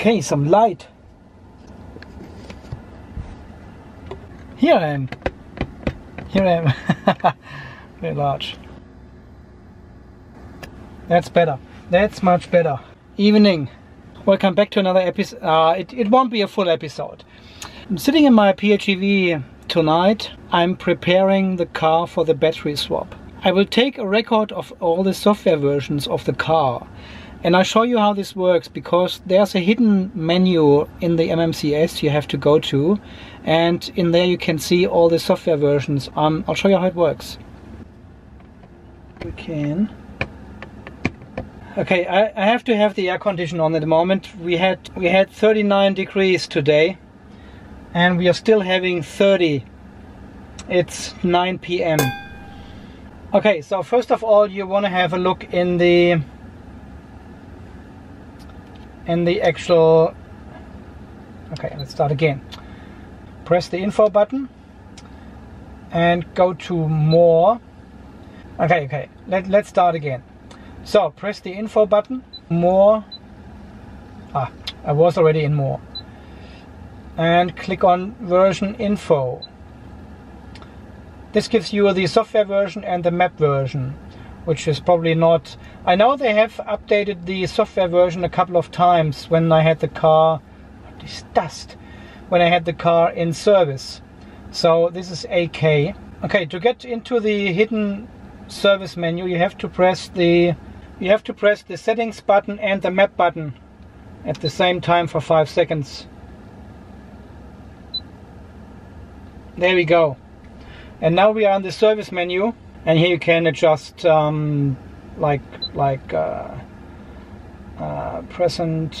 Okay, some light. Here I am. Very large. That's better. That's much better. Evening. Welcome back to another episode. It won't be a full episode. I'm sitting in my PHEV tonight. I'm preparing the car for the battery swap. I will take a record of all the software versions of the car. And I'll show you how this works, because there's a hidden menu in the MMCS you have to go to, and in there you can see all the software versions. I'll show you how it works. We can. Okay, I have to have the air conditioner on at the moment. We had 39 degrees today, and we are still having 30. It's 9 p.m. Okay, so first of all, you want to have a look in the actual... Okay, let's start again. Press the info button and go to more. Okay, let's start again. So press the info button, more. I was already in more. And click on version info. This gives you the software version and the map version, which is probably not... I know they have updated the software version a couple of times when I had the car... This dust! When I had the car in service. So this is AK. Okay, to get into the hidden service menu, you have to press the... You have to press the settings button and the map button at the same time for 5 seconds. There we go. And now we are on the service menu. And here you can adjust present.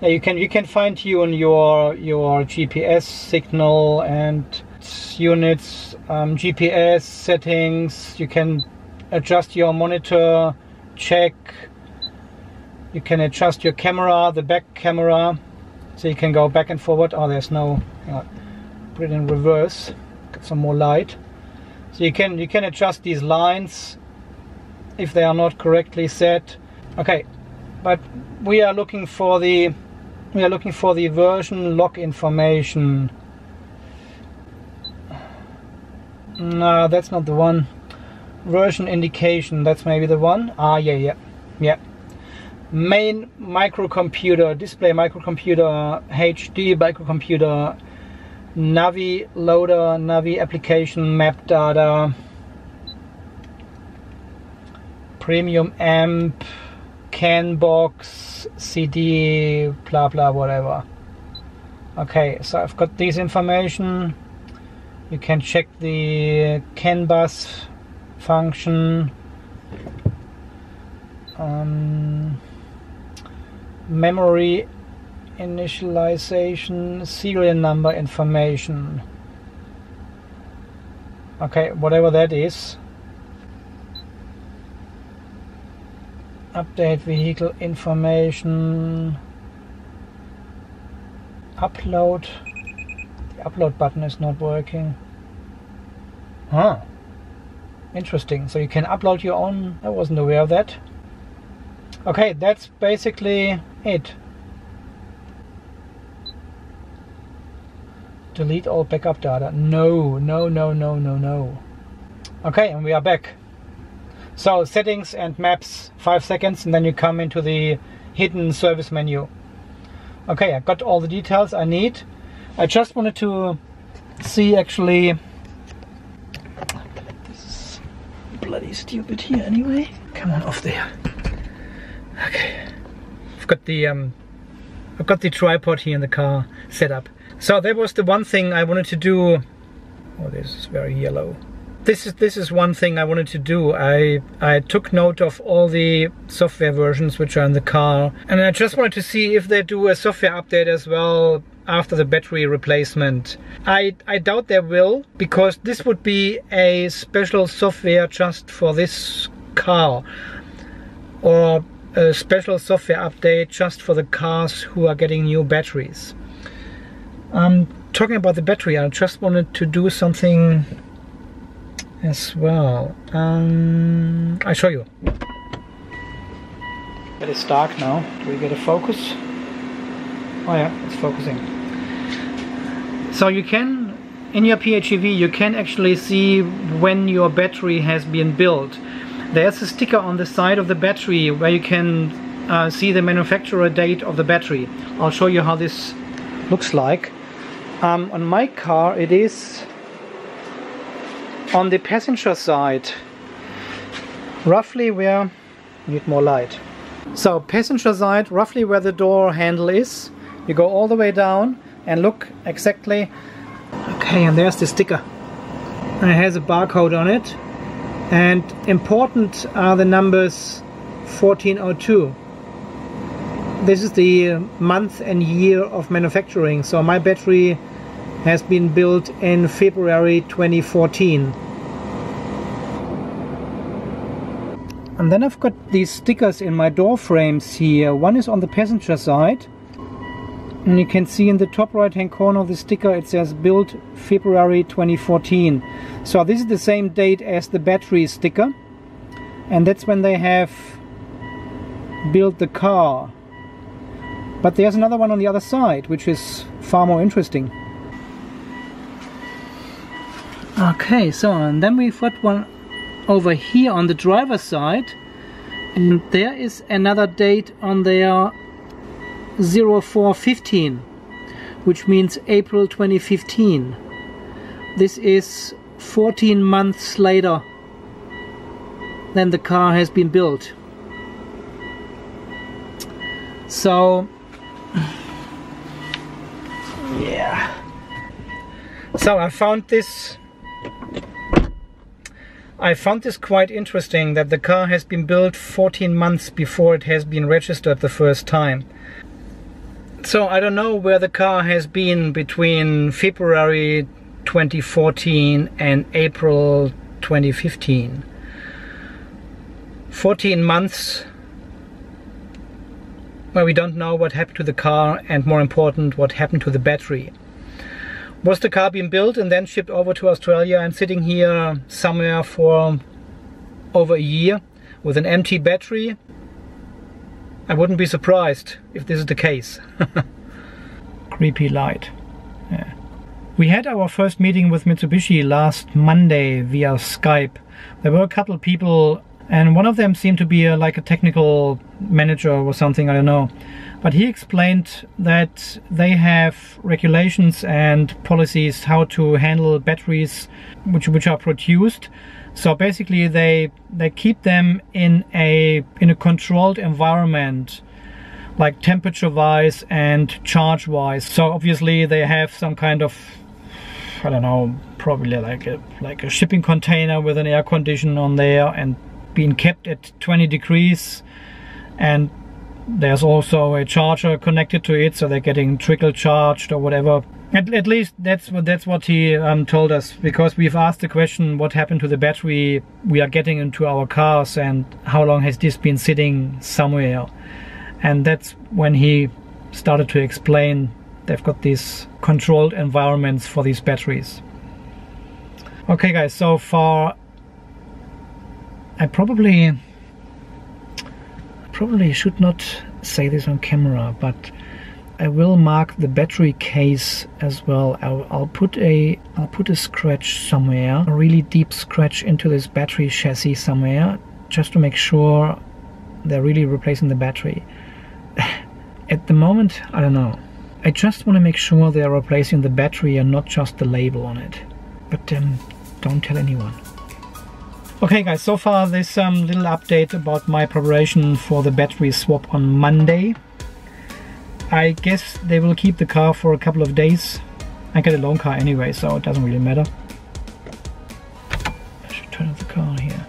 Yeah, you can fine tune your GPS signal and units, GPS settings. You can adjust your monitor check. You can adjust your camera, the back camera, so you can go back and forward. Oh, there's no. Put it in reverse. Get some more light. So you can adjust these lines if they are not correctly set. Okay, but we are looking for the version log information. No, that's not the one. Version indication, that's maybe the one. Yeah. Main microcomputer, display microcomputer, HD microcomputer. Navi loader, Navi application, map data, premium amp, CAN box, CD, blah blah whatever. Okay, so I've got this information. You can check the CAN bus function, memory initialization, serial number information. Okay, whatever that is. Update vehicle information. Upload. The upload button is not working. Huh. Interesting. So you can upload your own. I wasn't aware of that. Okay, that's basically it. Delete all backup data. No. Okay, and we are back. So settings and maps, 5 seconds, and then you come into the hidden service menu. Okay, I got all the details I need. I just wanted to see actually... This is bloody stupid here anyway. Come on, off there. Okay. I've got the tripod here in the car set up. So that was the one thing I wanted to do. Oh, this is very yellow. This is one thing I wanted to do. I took note of all the software versions which are in the car, and I just wanted to see if they do a software update as well after the battery replacement. I doubt they will, because this would be a special software just for this car, or a special software update just for the cars who are getting new batteries. Talking about the battery, I just wanted to do something as well. I'll show you. It is dark now. Do we get a focus? Oh yeah, it's focusing. So you can, in your PHEV, you can actually see when your battery has been built. There's a sticker on the side of the battery where you can see the manufacturer date of the battery. I'll show you how this looks like. On my car it is on the passenger side, roughly where, need more light. So passenger side, roughly where the door handle is, you go all the way down and look exactly. Okay, and there's the sticker. And it has a barcode on it. And important are the numbers 1402. This is the month and year of manufacturing. So my battery has been built in February 2014. And then I've got these stickers in my door frames here. One is on the passenger side. And you can see in the top right hand corner of the sticker it says built February 2014. So this is the same date as the battery sticker, and that's when they have built the car. But there's another one on the other side which is far more interesting. Okay, so and then we've got one over here on the driver's side, and there is another date on their 0415, which means April 2015. This is 14 months later than the car has been built. So yeah, so I found this quite interesting, that the car has been built 14 months before it has been registered the first time. So I don't know where the car has been between February 2014 and April 2015. 14 months where we don't know what happened to the car, and more important, what happened to the battery. Was the car being built and then shipped over to Australia and sitting here somewhere for over a year with an empty battery? I wouldn't be surprised if this is the case. Creepy light. Yeah. We had our first meeting with Mitsubishi last Monday via Skype. There were a couple people, and one of them seemed to be like a technical manager or something, I don't know. But he explained that they have regulations and policies how to handle batteries which are produced. So basically they keep them in a controlled environment, like temperature wise and charge wise. So obviously they have some kind of, I don't know, probably like a shipping container with an air conditioner on there and being kept at 20 degrees. And there's also a charger connected to it, so they're getting trickle charged or whatever. At least that's what he told us, because we've asked the question, what happened to the battery we are getting into our cars, and how long has this been sitting somewhere? And that's when he started to explain they've got these controlled environments for these batteries. Okay guys, so far I probably should not say this on camera, but I will mark the battery case as well. I'll put a scratch somewhere, a really deep scratch into this battery chassis somewhere, just to make sure they're really replacing the battery. At the moment, I don't know. I just want to make sure they're replacing the battery and not just the label on it. But don't tell anyone. Okay guys, so far this little update about my preparation for the battery swap on Monday. I guess they will keep the car for a couple of days. I get a loan car anyway, so it doesn't really matter. I should turn off the car here.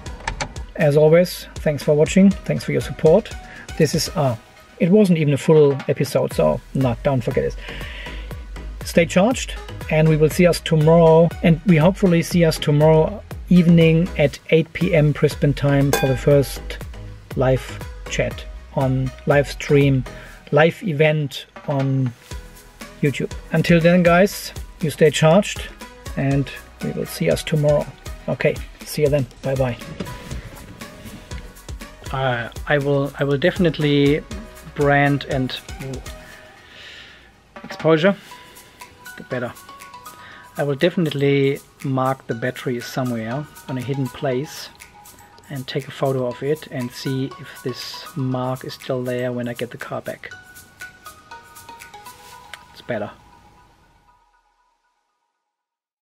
As always, thanks for watching, thanks for your support. This is, it wasn't even a full episode, so no, don't forget it. Stay charged, and we will see us tomorrow, and we hopefully see us tomorrow evening at 8 PM Brisbane time for the first live chat on live stream, live event on YouTube. Until then guys, you stay charged and we will see us tomorrow. Okay, see you then. Bye bye. I will definitely brand and exposure, the better. I will definitely mark the battery somewhere on a hidden place and take a photo of it and see if this mark is still there when I get the car back. It's better.